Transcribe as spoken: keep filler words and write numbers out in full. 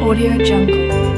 AudioJungle.